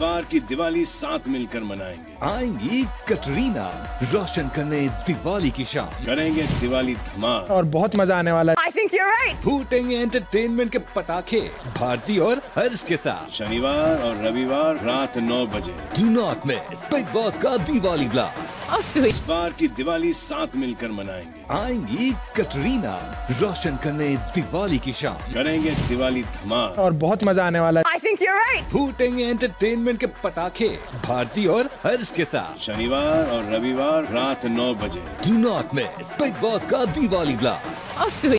बार की दिवाली साथ मिलकर मनाएंगे। आएंगी कटरीना रोशन करने दिवाली की शाम, करेंगे दिवाली धमाल और बहुत मजा आने वाला है। I think you are right. फूटेंगे एंटरटेनमेंट के पटाखे भारती और हर्ष के साथ शनिवार और रविवार रात 9 बजे। Do not miss Bigg Boss का दिवाली ब्लास्ट। इस बार की दिवाली साथ मिलकर मनाएंगे। आएंगी कटरीना रोशन करने दिवाली की शाम, करेंगे दिवाली धमाल और बहुत मजा आने वाला है। I think you are right. फूटेंगे एंटरटेनमेंट के पटाखे भारती और हर्ष के साथ शनिवार और रविवार रात 9 बजे। Do not miss Bigg Boss का दिवाली ब्लास्ट।